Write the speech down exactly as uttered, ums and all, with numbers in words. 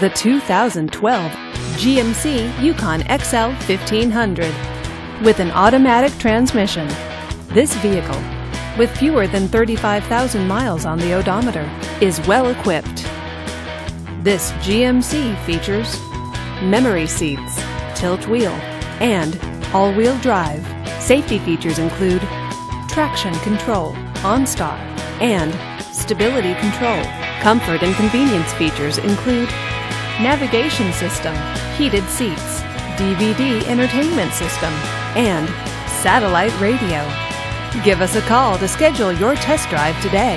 the two thousand twelve G M C Yukon X L fifteen hundred. With an automatic transmission, this vehicle, with fewer than thirty-five thousand miles on the odometer, is well equipped. This G M C features memory seats, tilt wheel, and all-wheel drive. Safety features include traction control, OnStar, and stability control. Comfort and convenience features include navigation system, heated seats, D V D entertainment system, and satellite radio. Give us a call to schedule your test drive today.